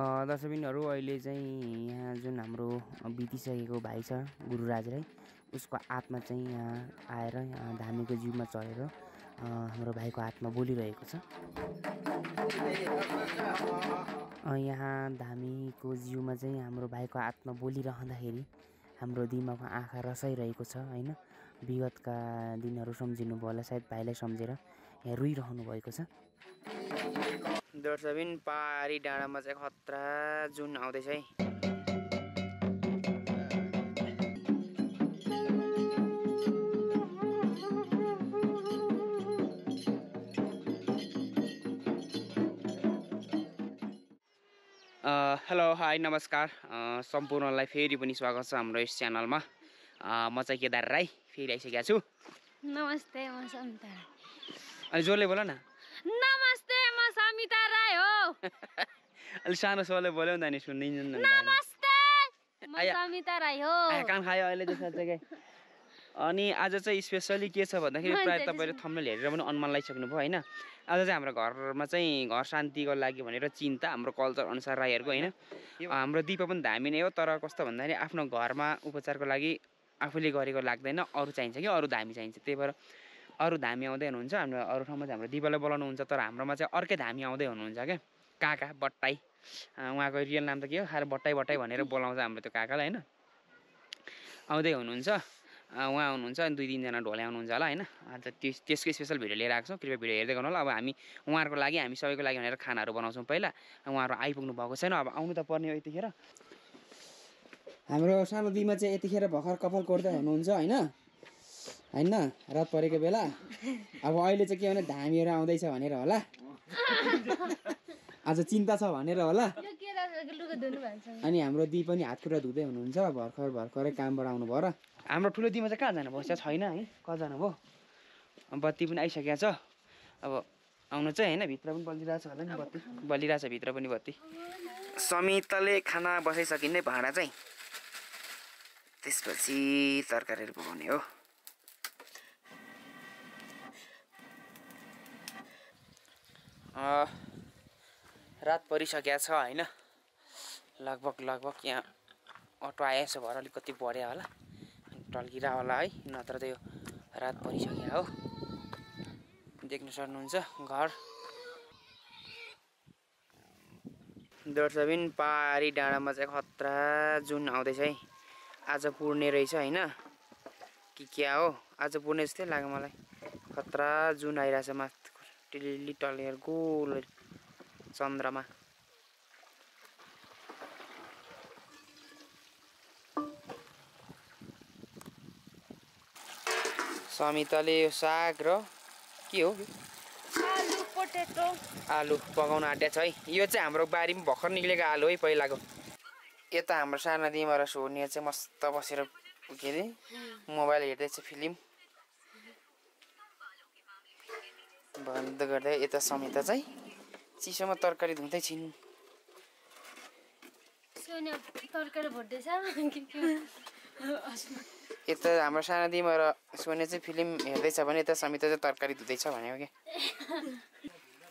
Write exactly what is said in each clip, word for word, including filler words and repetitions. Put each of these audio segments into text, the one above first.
दर्शकबिनहरु अहिले चाहिँ यहाँ जुन हाम्रो बितिसकेको भाइ छ गुरुराज रे उसको आत्मा चाहिँ यहाँ आएर यहाँ धामीको जीवमा चढेर हाम्रो भाइको आत्मा बोलिरहेको छ। यहाँ धामीको जीवमा चाहिँ हाम्रो भाइको आत्मा बोलिरहँदाखेरि हाम्रो दिमागको आँखा रसाइरहेको छ हैन। विगतका दिनहरु सम्झिनु भयो होला सायद भाइलाई सम्झेर यहाँ रुइरहनु भएको छ। दर्शकबिन पारी डाँडामा चाहिँ खतरा जुन आउँदै छ है। हेलो हाई नमस्कार सम्पूर्णलाई फेरि पनि स्वागत छ हाम्रो यस च्यानलमा। म चाहिँ केदार राई फेरि आइसकेको छु। नमस्ते म समिता राई। अनि जोडले बोल न। नमस्ते म समिता राई हो। अलि सानो स्वरले बोल्यौ नि सुन्दिन। नमस्ते म समिता राई हो। कान खायो अहिले त साच्चै के। अनि आज चाहिँ स्पेशली के छ भन्दाखेरि प्रायः तपाईहरु थम्बनेल हेरेर पनि अनुमान लगाइसक्नु भयो हैन। आज चाहिँ हाम्रो घरमा चाहिँ घर शान्तिको लागि भनेर चिन्ता हाम्रो कल्चर अनुसार राईहरुको हैन। हाम्रो दीप पनि धामी नै हो तर कस्तो भन्दाखेरि आफ्नो घरमा उपचारको लागि आफूले गरेको लाग्दैन अरु चाहिन्छ कि अरु धामी चाहिन्छ। त्यही भएर अरु धामी आउँदै हुनुहुन्छ हाम्रो अरु ठाउँमा चाहिँ हाम्रो दिपाले बोलाउनु हुन्छ तर हाम्रोमा चाहिँ अर्कै धामी आउँदै हुनुहुन्छ के काका बट्टाई। उहाँको रियल नाम त के हो खाएर बट्टाई बट्टाई भनेर बोलाउँछ हाम्रो त्यो काकालाई हैन। आउँदै हुनुहुन्छ उहाँ हुनुहुन्छ अनि दुई तीनजना ढोले आउनुहुन्छ होला हैन। अन्त त्यस त्यसको स्पेशल भिडियो लिएर आएको छौँ कृपया भिडियो हेर्दै गर्नु होला। अब हामी उहाँहरूको लागि हामी सबैको लागि भनेर खानाहरू बनाउँछौँ। पहिला उहाँहरू आइपुग्नु भएको छैन अब आउनु त पर्ने हो यतिखेर। हाम्रो सानो दिमा चाहिँ यतिखेर भर्खर कपाल कोर्दै हुनुहुन्छ हैन हैन रात परेको बेला। अब अहिले चाहिँ के भने धामीहरू आउँदैछ भनेर होला आज चिन्ता छ भनेर होला। अनि हाम्रो दी पनि हात खुट्टा धुँदै हुनुहुन्छ भर्खर भर्खरै कामबाट आउनु भयो र। हाम्रो ठुलो दिमा चाहिँ कहाँ जानु बस्छ छैन है कहाँ भयो बत्ती पनि आइसकेको छ। अब आउनु चाहिँ होइन भित्र पनि बलिरहेछ होला नि बत्ती बलिरहेछ भित्र पनि बत्ती। समिताले खाना बसाइसकिने भाँडा चाहिँ त्यसपछि तरकारीहरू पकाउने हो। रात परिसकेको छ हैन लगभग लगभग यहाँ अटो आएछ भएर अलिकति बढ्या होला टल्किरा होला है नत्र त यो रात परिसक्यो हो। देख्न सक्नुहुन्छ घर। दर्शकबिन पारी डाँडामा चाहिँ खतरा जुन आउँदैछ है आज पुर्ने रहेछ हैन कि क्या हो आज पुर्ने जस्तै लाग्यो मलाई। खतरा जुन आइरहेछ माथि टिलिली टलेर गोल चन्द्रमा। समिताले साग र के हो आलु पोटेटो आलु पकाउन आँट्या छ है। यो चाहिँ हाम्रो बारीमा भर्खर निक्लेको आलु है पहिलाको। यता हाम्रो साना दिमा र सोनिया चाहिँ मस्त बसेर के अरे मोबाइल हेर्दैछ फिल्म बन्द गर्दै। यता समिता चाहिँ चिसोमा तरकारी धुँदै छिन्। सोनिया तरकारी भोट्दैछ। यता हाम्रो साना दिमा र सोनिया चाहिँ फिल्म हेर्दैछ भने यता समिता चाहिँ तरकारी धुँदैछ भन्यो क्या।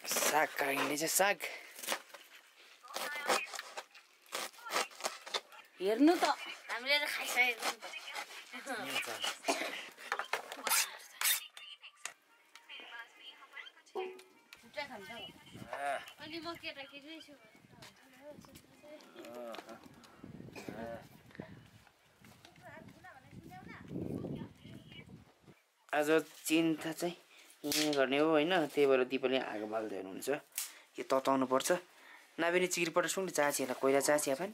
साग काटिँदैछ साग हेर्नु त हामीले खाइसकेको। आज चिन्ता चाहिँ यहीँ गर्ने हो होइन। त्यही भएर दिपाले आगो बाल्दै हुनुहुन्छ यो तताउनु पर्छ नाबिनी चिरपट सुन चाँचिएर कोइला चाँचिया पनि।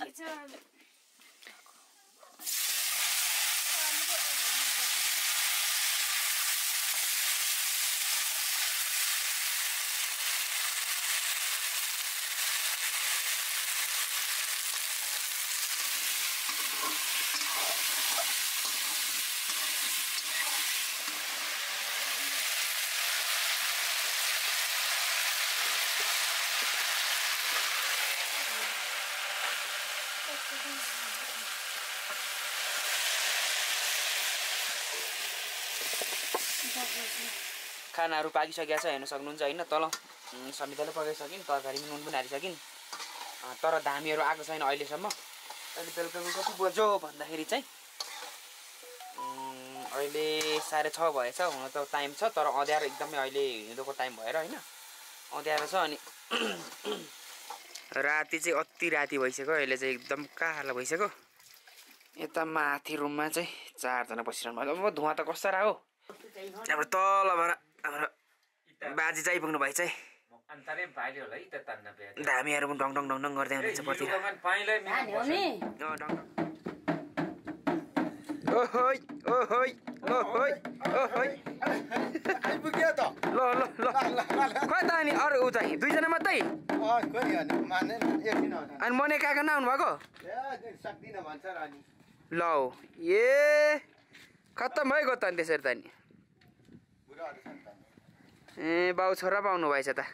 It's um. खानाहरु पाकिसकेको छ हेर्न सक्नुहुन्छ हैन तल समिताले पकाइसकिन् तरकारीमा नुन पनि हालिसकिन् तर धामीहरु आको छैन अहिले सम्म अनि बेलुकाको कति बज्यो भन्दाखेरि चाहिँ अहिले साढे छ भएछ हुन त टाइम छ तर अँध्यारो एकदमै अहिले हिँड्नुको टाइम भएर हैन अँध्यारो छ अनि राति चाहिँ अति राति भइसक्यो अहिले चाहिँ एकदम काला भइसक्यो यता माथि रुममा चाहिँ चार जना बसिरहनु भएको अब धुवा त कस्तरा हो हाम्रो तल भरा हाम्रो बाजी चाहिँ पुग्नु भाइ चाहिँ अन्तरै बाली होला है त तान्न बेला धामीहरु पनि डङ डङ डङ डङ गर्दै हुन्छ पर्ति पाइले म्यान हो नि न डङ ओहोइ ओहोइ ओहोइ ओहोइ आइपुग्यो त ल ल ल खै त अनि अरु उ चाहिँ दुई जना मात्रै अ कोइ हैन मान्दैन एकदिन आउँछ अनि मने काका नआउनु भएको ए सक्दिन भन्छ र अनि ल ए खत्तम भयो त अनि त्यसरी त अनि ए बाउ छोरा पाउनु भएछ त ल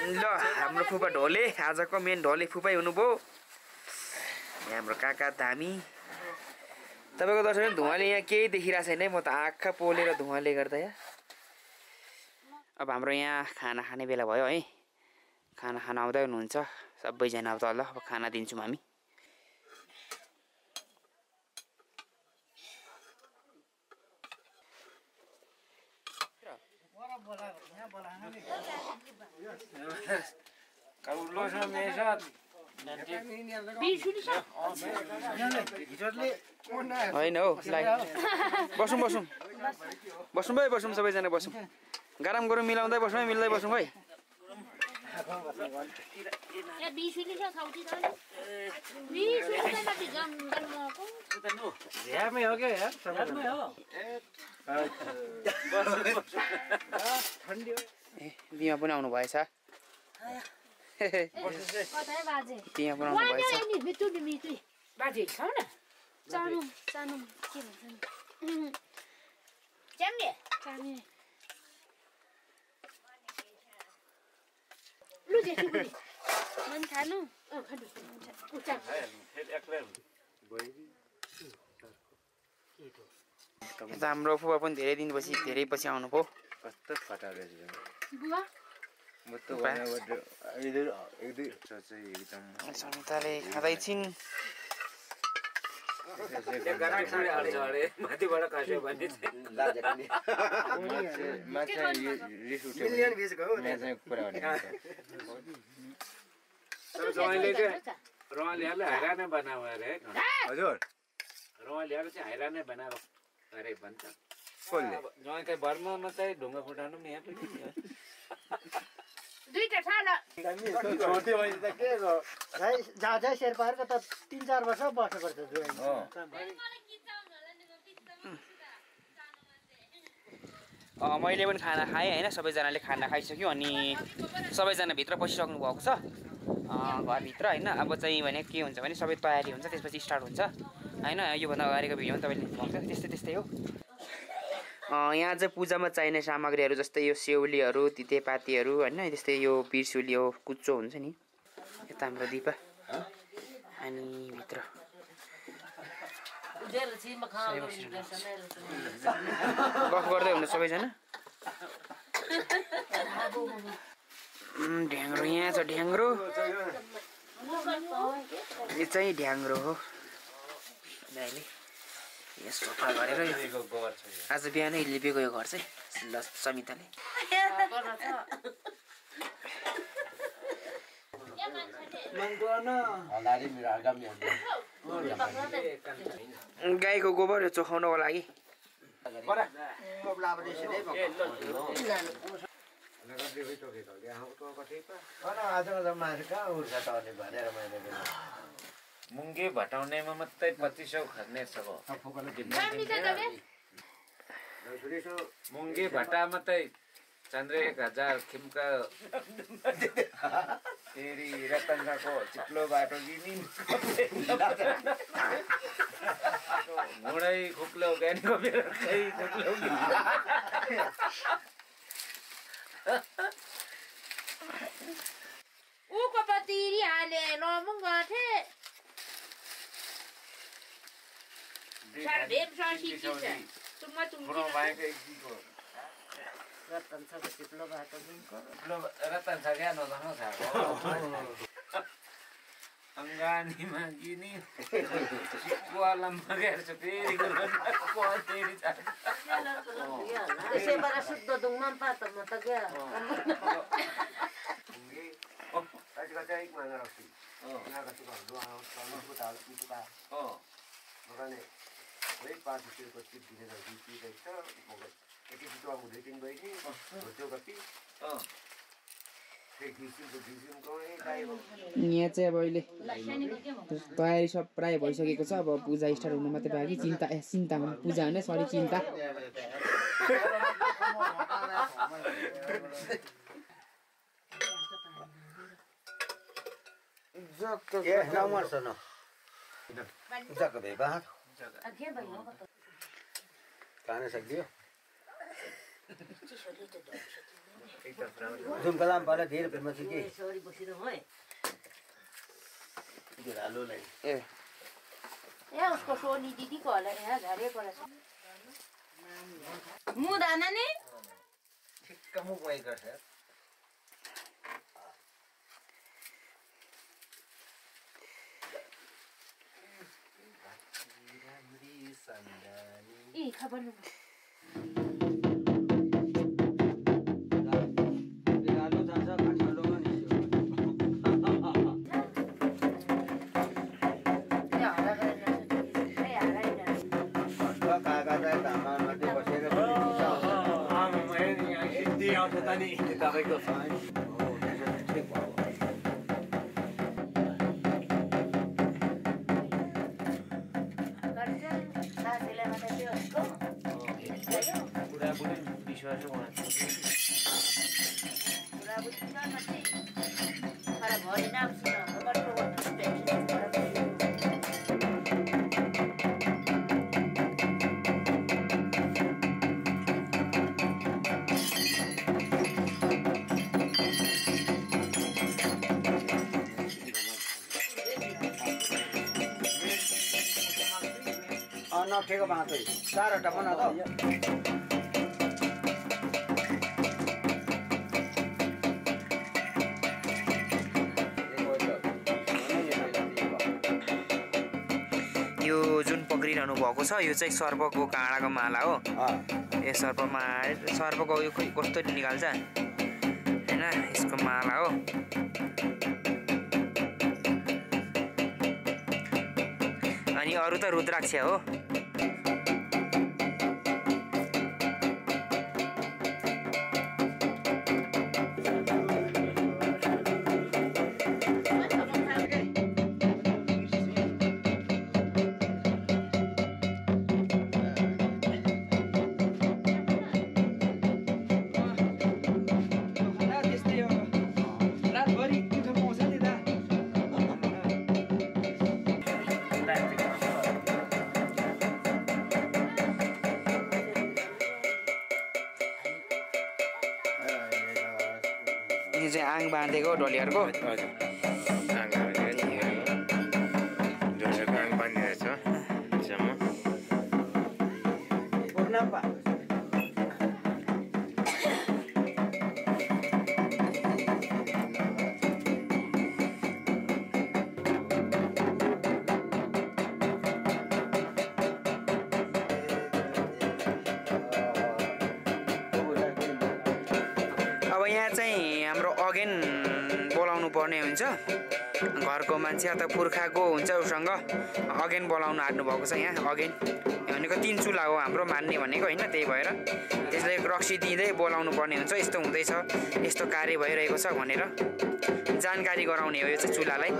हाम्रो फुपा ढोले आजको मेन ढोले फुपाई हुनुभयो हाम्रो काका धामी तपाईको दर्शकले धुवाले यहाँ केही देखिरा छैन म त आँखा पोलेर धुवाले गर्दा या अब हाम्रो यहाँ खाना खाने बेला भयो है खाना खान आउँदै हुनुहुन्छ सबैजना अब तल अब खाना दिन्छौँ हामी होइन हौ लाइ बसौँ बसौँ बसौँ भाइ बसौँ सबैजना बसौँ गरम गरम मिलाउँदै बसौँ है मिल्दै बसौँ है बिमा पनि आउनु भएछ हाम्रो फुवा पनि धेरै दिनपछि धेरै पछि आउनु भयो कस्तो फटा रहेछ बुवा म त समिताले खाँदै छिन् ढुङ्गा फुटाउनु दुईटा साला छोटे भए त के हो भाइ जाजै शेरपारको त तीन चार वर्ष बस्नु पर्छ जुइन अ मैले पनि खाना खाएँ हैन सबैजनाले खाना खाइसक्यो अनि सबैजना भित्र पसिसक्नु भएको छ घर भित्र हैन अब चाहिँ भने के हुन्छ भने सबै तयारी हुन्छ त्यसपछि स्टार्ट हुन्छ हैन यो भन्दा अगाडिको भिडियोमा तपाईले हेर्नुहुन्छ त्यस्तै त्यस्तै हो यहाँ चाहिँ पूजामा चाहिने सामग्रीहरू जस्तै यो सेउलीहरू तितेपातीहरू हैन त्यस्तै यो बिर्सुली हो कुच्चो हुन्छ नि यता हाम्रो दीपा अनि भित्र गफ गर्दै हुनु सबैजना ढ्याङ्ग्रो यहाँ छ ढ्याङ्ग्रो यो चाहिँ ढ्याङ्ग्रो हो यसको फा गरेर आज बिहानै लिपेको यो घर चाहिँ ल समिताले गाईको गोबर चोखाउनको लागि मुंगे भटाउने में मत पच्चीसौ खर्ने सब मुंगे भटा मत चंद्र एक हजार खिमका तेरी रतनका को चिप्लो बाटो गिनी मुड़ाई खुक्लो गैन को मेरा कहीं खुक्लो ऊ को पतीरी हाले नो मुंगा थे सर्वेम साशी किसे तुम तुम रतन सा चिप्लो बाटो जिनको रतन सा क्या नो धनो सा अंगानी मांगीनी चिप्वा लम्बा गैर सफेरी गुलाब कोई तेरी सा इसे बड़ा सुध दुंगम पाता मत क्या अंगे आज का चाय एक माना रखी ना करती बार दो आना उसका उसको डाल उसको डाल मगर ने वही पास उसके कुछ दिन ना बीती गई तो मगर एक ही तो आमुदे तीन बाई नहीं बच्चों का पी एक बीसी तो बीसी उनका है ताई वो नियचे बोले ताई सब प्राय बोले कि कुछ अब पूजा इस्तार उन्हें मत भागी चिंता है चिंता हम पूजा ने सॉरी चिंता जग तो क्या नमर सनो जग बेबा अधेड़ भाइयों का कहाने सकियो तुम कलाम पाला देर पर मत कीजिए। सॉरी बसी तो होए। इधर आलू नहीं। ये। ये उसको सोनी दीदी को आला है धारे को आला। मुँह दाना नहीं? ठीक कम हुए कर है। ये खबर नहीं। Tani, kita reka fine. Oh, jangan cek bawah. Kerja, dah selesai macam tu. Oh, pura pura biswas semua. Pura pura biswas macam ni. Kalau boleh nak suruh, kalau boleh tak. ना ठेका बांधो ही सारा टपना तो यो जून पकड़ी रहनु बाको सा यो चेक सर्प को कांडा का माला हो ये सर्प मार सर्प को यो कोई कोष्टो निकाल जाए है ना इसको माला हो अनि अरु त रुद्राक्ष हो आंग बांधे को डॉलियर को आंग बांधे डॉलियर आंग बांधे ऐसा जमा बोलना पा पर्ने हुन्छ घरको मान्छे अथवा पुर्खाको हुन्छ उसँग अगेन बोलाउन आड्नु भएको छ यहाँ अगेन भनेको तीन चुला हो हाम्रो मान्ने भनेको हैन, त्यही भएर यसले रक्सी दिँदै बोलाउनु पर्ने हुन्छ यस्तो हुँदैछ यस्तो कार्य भइरहेको छ भनेर जानकारी गराउने हो यो चाहिँ चुलालाई।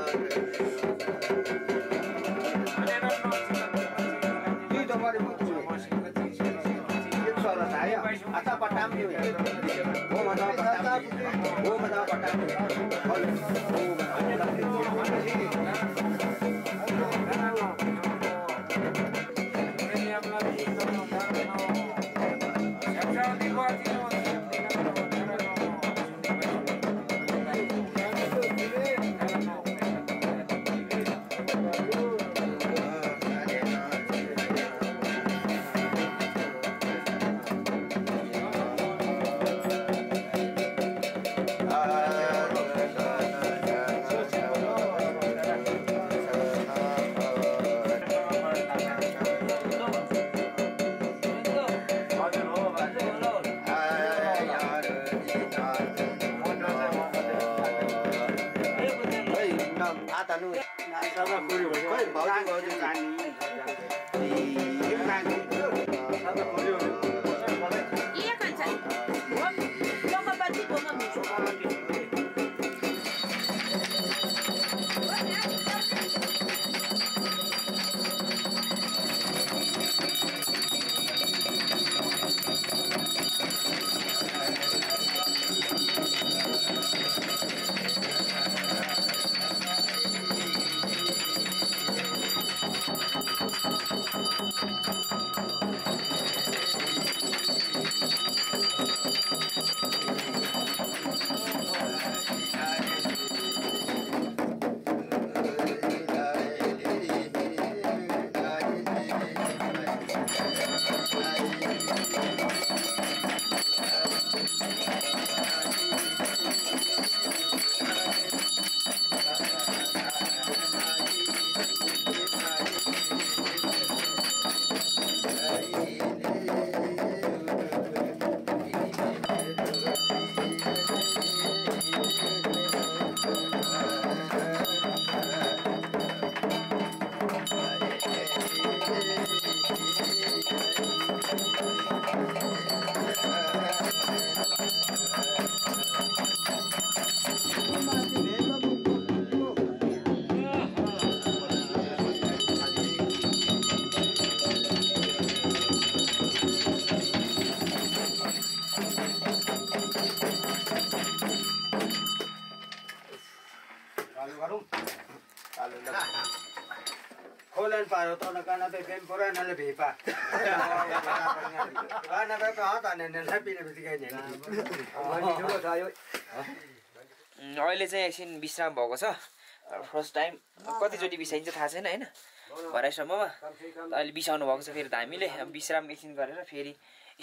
अहिले चाहिँ एकछिन विश्राम भएको छ। फर्स्ट टाइम कतिचोटि बिसाइन्छ थाहा छैन हैन, भराइसम्ममा अहिले बिसाउनु भएको छ। फेरि त हामीले विश्राम एकछिन गरेर फेरि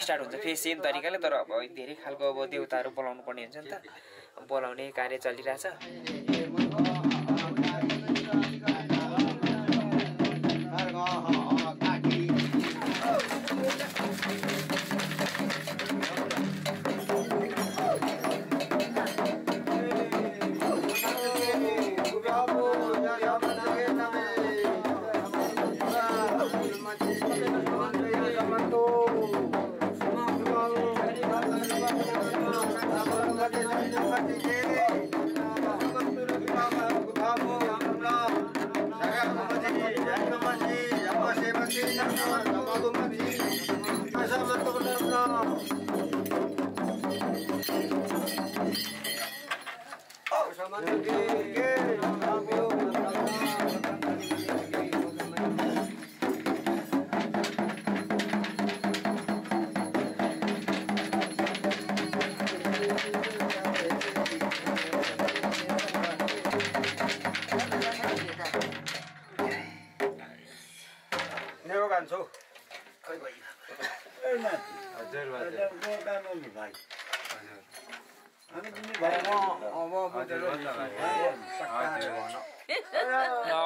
स्टार्ट हुन्छ, फेरि सेम तरिकाले, तर अब धेरै खालको अब देउताहरू बोलाउनु पर्ने हुन्छ नि त, बोलाउने कार्य चलिरहेछ।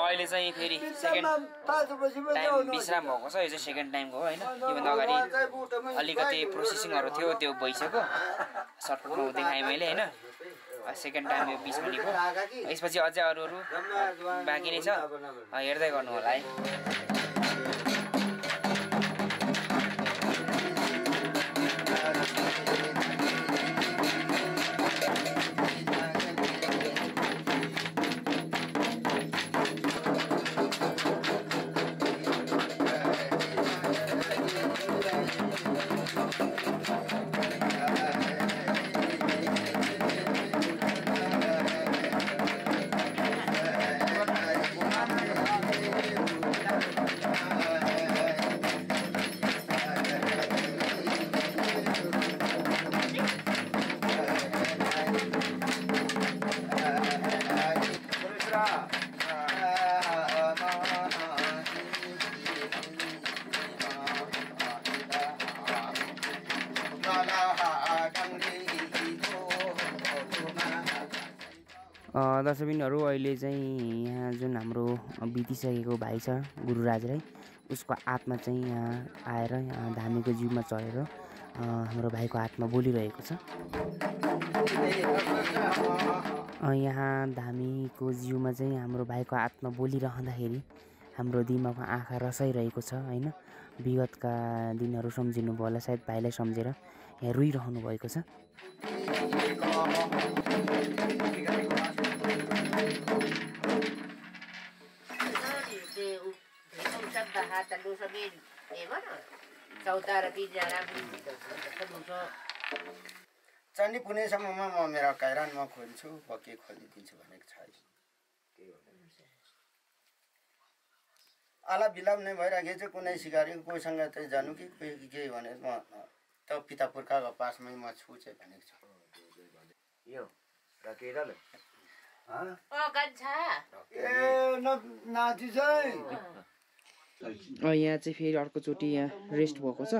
अहिले चाहिँ फेरि सेकेन्ड टाइम विश्राम भएको छ, यो चाहिँ सेकेन्ड टाइमको हो होइन। योभन्दा अगाडि अलिकति प्रोसेसिङहरू थियो, त्यो भइसक्यो, सर्टकटमा देखाएँ मैले होइन। सेकेन्ड टाइम यो बिस मिनेटको, यसपछि अझै अरू अरू बाँकी नै छ, हेर्दै गर्नु होला है। दर्शकबिनहरु अहिले चाहिँ यहाँ जुन हाम्रो बितिसकेको भाइ छ गुरुराज रे उसको आत्मा चाहिँ यहाँ आएर यहाँ धामीको जीवमा चढेर हाम्रो भाइको आत्मा बोलिरहेको छ। यहाँ धामीको जीवमा चाहिँ हाम्रो भाइको आत्मा बोलिरहँदाखेरि हाम्रो दिमागको आँखा रसाइरहेको छ हैन। विगतका दिनहरु सम्झिनु भयो होला सायद भाइलाई सम्झेर यहाँ रुइरहनु भएको छ। चण्डी पुनेसम्ममा म मेरो काइरानमा खोल्छु बके खोलिदिन्छु भनेको छ। आला बिलाम नै भइराखेको छ कुनै सिकारीको कोहीसँग चाहिँ जानु कि कोही के भनेर म त पिता पुर्खाको पासमै म छु चाहिँ भनेको छ। यो राखेरले ह ओ गच्छा ए नाजी चाहिँ और यहाँ चाहिँ फेरि अर्को चोटी यहाँ रेस्ट भएको छ।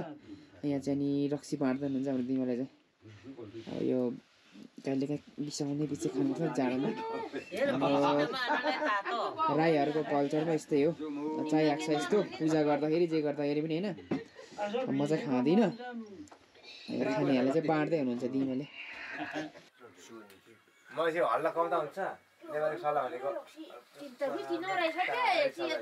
यहाँ चाहिँ नि रक्सी बाँड्दै हुन्छ हाम्रो दिमाले चाहिँ यो कहिलेकाहीँ बिसाउने बिचै खान्छ जाडोमा। राईहरूको कल्चरमा यस्तै हो चाय आक्छ यस्तो पूजा गर्दाखेरि जे गर्दाखेरि पनि हैन। म चाहिँ खाँदिन खानेहरूले चाहिँ बाँड्दै हुनुहुन्छ दिमाले। म चाहिँ हल्ला कम्दा हुन्छ नेपाली सल्लाह भनेको चिन्ता पनि किन रहेछ के के म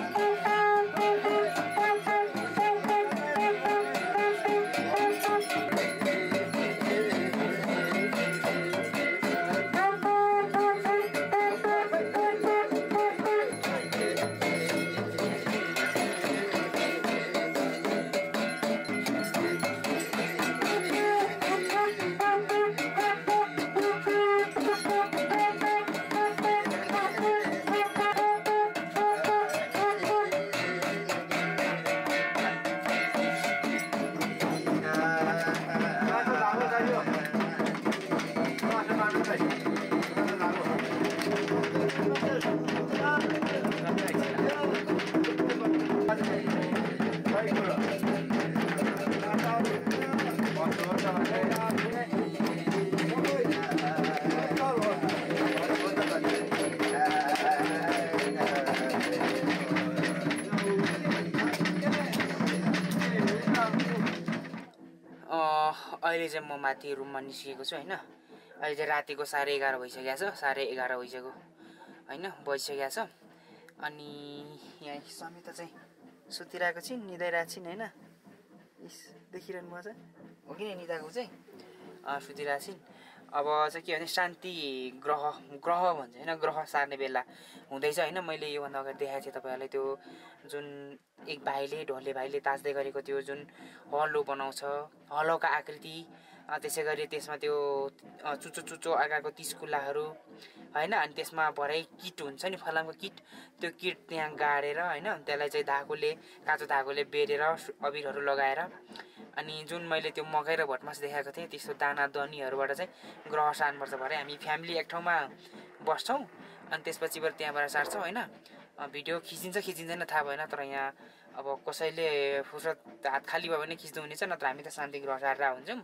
अहिले चाहिँ म माथि रुममा निस्केको छु हैन। अहिले चाहिँ रातिको साढे एघार भइसकेको छ साढे एघार भइसक्यो हैन बजिसकेको छ। अनि यहाँ समिता चाहिँ सुतिरहेको छिन् निदाइरहेको छिन् हैन। इस देखिरहनु भएको छ हो कि निदाको चाहिँ सुतिरहेको छिन्। अब चाहिँ के भने शान्ति ग्रह ग्रह भन्छ हैन ग्रह सार्ने बेला हुँदैछ हैन। मैले योभन्दा अगाडि देखाएको थिएँ तपाईँहरूलाई त्यो जुन एक भाइले ढोले भाइले तास्दै गरेको त्यो जुन हलो बनाउँछ हलोका आकृति त्यसै गरी त्यसमा त्यो चुच्चो चुच्चो आँखाको तिस्कुलाहरू हैन। अनि त्यसमा भरै किट हुन्छ नि फलामको किट त्यो किट त्यहाँ गाडेर हैन त्यसलाई चाहिँ धागोले काँचो धागोले बेरेर अबिरहरू लगाएर अनि जुन मैले त्यो मकै र भटमास देखाएको थिएँ त्यस्तो दाना दनीहरूबाट चाहिँ ग्रह सार्नुपर्छ। भरे हामी फ्यामिली एक ठाउँमा बस्छौँ अनि त्यसपछि बरु त्यहाँबाट सार्छौँ हैन। भिडियो खिचिन्छ खिचिँदैन थाहा भएन तर यहाँ अब कसैले फुर्सद हात खाली भयो भने खिच्नु हुनेछ नत्र हामी त शान्ति ग्रह सारेर हुन्छौँ।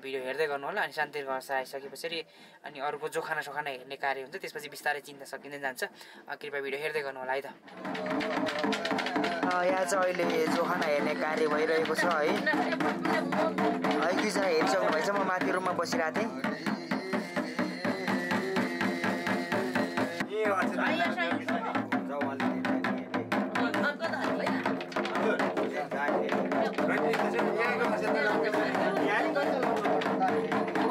भिडियो हेर्दै गर्नु होला। अनि शान्ति ग्रह सारिसकेपछि अनि अरूको जोखाना सोखाना हेर्ने कार्य हुन्छ त्यसपछि बिस्तारै चिन्ता सकिँदै जान्छ। कृपया भिडियो हेर्दै गर्नु होला है त। यहाँ चाहिँ अहिले जोखाना हेर्ने कार्य भइरहेको छ है। है दुईजना हेरिसक्नु भएछ म माथि रुममा बसिरहेको थिएँ। I'm going to go to the hospital.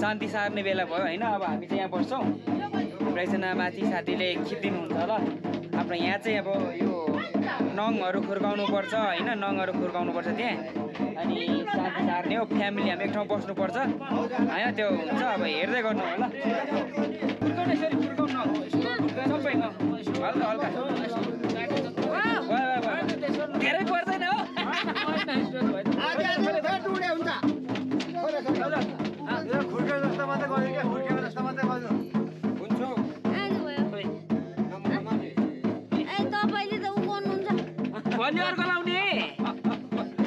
शान्ति सार्ने बेला भयो हैन। अब हामी चाहिँ यहाँ बस्छौँ, रैसना माथि साथीले खिचिदिनुहुन्छ ल। हाम्रो यहाँ चाहिँ अब यो नङहरु खुर्काउनु पर्छ हैन, नङहरु खुर्काउनु पर्छ त्यहाँ। अनि शान्ति सार्ने हो, फ्यामिली हामी एक ठाउँ बस्नु पर्छ हैन, त्यो हुन्छ। अब हेर्दै गर्नु होला, खुर्काउने सरी खुर्काउन न सबै न हल्का हल्का धेरै पर्दैन हो। खुर्के जस्तो मात्रै गर्नु के, खुर्के जस्तो मात्रै गर्नु हुन्छ। ए तपाईले त उगाउनु हुन्छ भन्ने अर्को लाउने,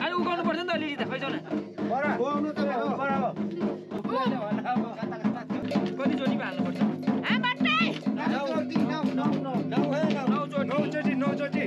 अनि उगाउनु पर्छ नि त। अलि त खै जाउन बरा उगाउनु त बरा हो। कति जोडी हाल्नु पर्छ? ए बाटे नौ जोडी नौ नौ नौ नौ है नौ जोडी नौ जोडी नौ जोडी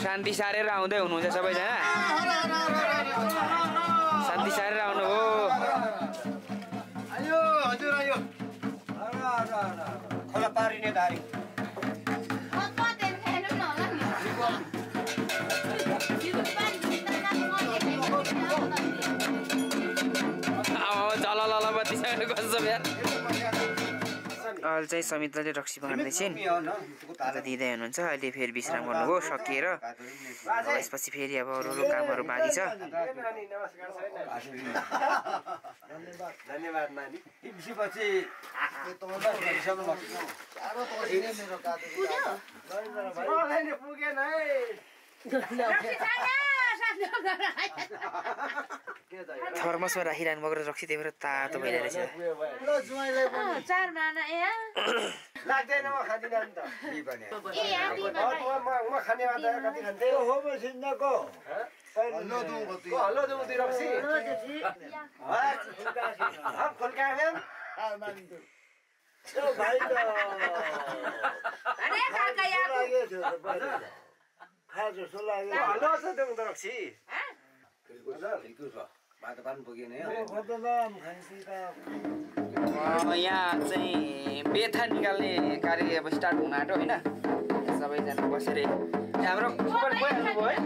शान्ति सारेर आउँदै हुनुहुन्छ सबैजना, शान्ति सारेर आउनु हो। आयो हजुर आयो खोला पारिने धारी जललबत्ती सारेर गन्छ यार। अहिले चाहिँ समिताले रक्सी बनाउँदै छिन्, ताजा दिँदै हुनुहुन्छ। अहिले फेरि विश्राम गर्नुभयो सकिएर, यसपछि फेरि अब अरू अरू कामहरू बाँकी छ। धन्यवाद नानी। यसपछि पुगेन है थर्मसमा राखिरहनु भएको रक्सी, त्यही भएर तातो भइरहेछ। चार माना ए लाग्दैन म खादिनँ नि त। ए आदि म म खाने वाला कति खान्थे हो म सिन्नको। والله ده مديرابسين هات هم كل كافين اماندو شو بعيد انا كاكا ياكو هذا سلاله والله ده مديرابسين ها كلكوزا بعد بان بوجينيا قدام خنسيتا ويا زين بيتان निकालने कार्य स्टार्ट हुन आट्यो हैन सबैजना बसेर हाम्रो सुपर गयो भयो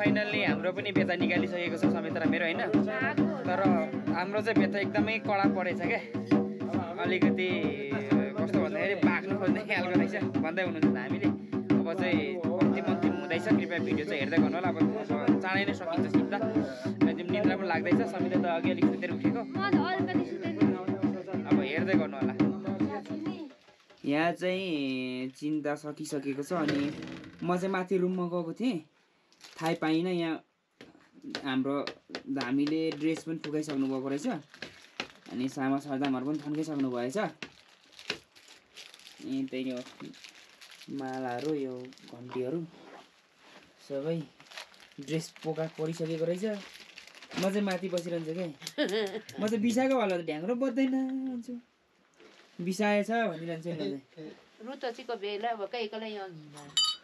फाइनली हाम्रो पनि बेता निकालिसकेको छ समेत मेरो हैन तर हाम्रो चाहिँ बेता एकदमै कडा परेछ के अलिकति कस्तो भन्दाखेरि पाक्नु खोज्ने खालको रहेछ भन्दै हुनुहुन्छ हामीले अब चाहिँ कति कति हुँदैछ कृपया भिडियो चाहिँ हेर्दै गर्नु होला अब चाँडै नै सकिन्छ सिद्ध अनि निद्रा पनि लाग्दैछ समेत त अघि अलिक सुतेर उठेको अब हेर्दै गर्नु होला यहाँ चाहिँ चिन्ता सकिसकेको छ अनि म चाहिँ माथि रुममा गएको थिएँ थाहै पाइन यहाँ हाम्रो हामीले ड्रेस पनि फुकाइसक्नु भएको रहेछ अनि सामा सरदामहरु पनि थन्काइसक्नु भएछ अनि त्यही हो मालाहरु यो घण्टीहरु सबै ड्रेस पोका परिसकेको रहेछ म चाहिँ माथि बसिरन्छु के म चाहिँ बिसाको वाला त ढ्याङ्ग्रो बड्दैन भन्छु बिसाएछ भनिरन्छ नि रुतचीको बेला भकै एकले यहाँ हिँड्न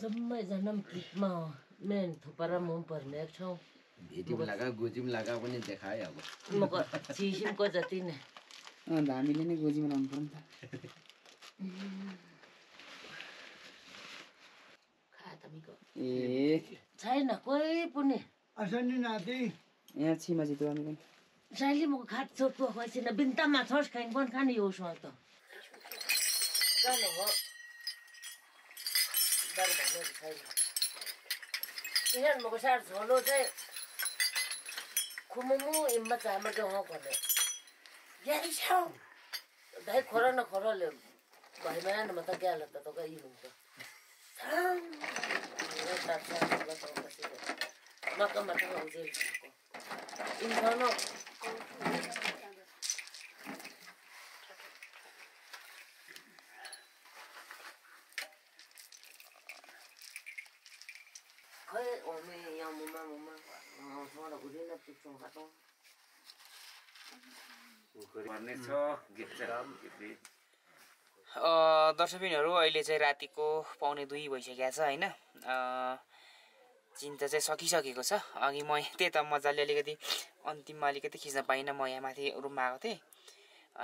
जम्मै जनम किटमा मेन थुपरा मुम पर्ने छौ भेटिम लगा गोजिम लगा पनि देखाए अब मक सिसिमको जति नै अनि हामीले नै गोजिम बनाउनु पर्छ खातमीको ए छैन कोही पनि असनी नाति यहाँ छिमा जितो हामी छैली मको खात छोपो छैन बिन्तामा छोस खाइन बन खाने हो सो त चलो हो इन्हें मको सार झोलो से खुममु इम्मत हमर जो हो करे Yeah, it's how. They corona corona. By man, Matagala, the Toga. दर्शकहरु अहिले चाहिँ रातिको पाउने दुई भइसक्या छ हैन चिन्ता चाहिँ सकिसकेको छ अघि म त्यही त मजाले अलिकति अन्तिममा अलिकति खिच्न पाइन म यहाँ माथि रुममा आएको थिए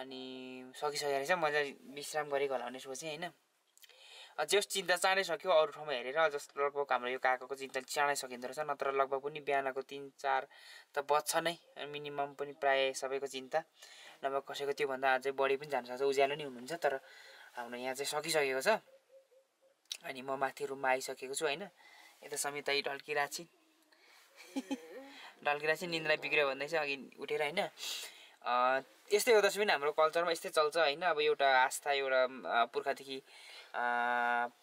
अनि सकिसकेर चाहिँ मजाले विश्राम गरे घलाउने सोचे हैन जस चिन्ता चाँडै सक्यो अरु ठाउँमा हेरेर जस्तो लगभग हाम्रो यो काकाको चिन्ता चाँडै सकिँदो रहेछ नत्र लगभग पनि बिहानको तीन चार त बच्छ नै मिनिमम पनि प्राय सबैको चिन्ता नभए कसैको त्यो भन्दा अझै बढी पनि जान सक्छ उज्यालो नि हुनुहुन्छ तर हाम्रो यहाँ चाहिँ सकिसकेको छ अनि म माथि रुममा आइसकेको छु हैन यता समिताई ढल्किराछि ढल्किराछि निन्द्रा बिग्रियो भन्दै चाहिँ अघि उठेर हैन अ यस्तै हो दशमी हाम्रो कल्चरमा यस्तै चल्छ हैन अब एउटा आस्था एउटा पुर्खादेखि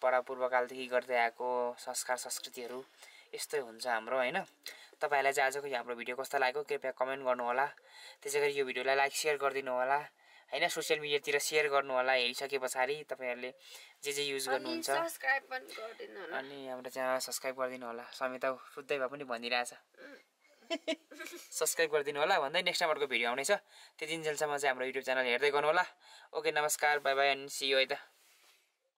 परापूर्वकालदेखि गर्दै आएको संस्कार संस्कृतिहरू यस्तै हुन्छ हाम्रो हैन तपाईहरुलाई चाहिँ आजको हाम्रो भिडियो कस्तो लाग्यो कृपया कमेन्ट गर्नु होला त्यसैगरी यो भिडियोलाई लाइक शेयर गरिदिनु होला हैन सोशल मिडियातिर शेयर गर्नु होला हेरिसकेपछि तपाईहरुले जे जे युज गर्नुहुन्छ सब्स्क्राइब पनि गरिदिनु होला अनि हाम्रो च्यानल सब्स्क्राइब गरिदिनु होला समिता सुत्दै भए पनि भनिराछ सब्स्क्राइब गरिदिनु होला भन्दै नेक्स्ट टाइमको भिडियो आउने छ त्यतिन्जेलसम्म चाहिँ हाम्रो YouTube च्यानल हेर्दै गर्नु होला ओके नमस्कार bye bye and see you at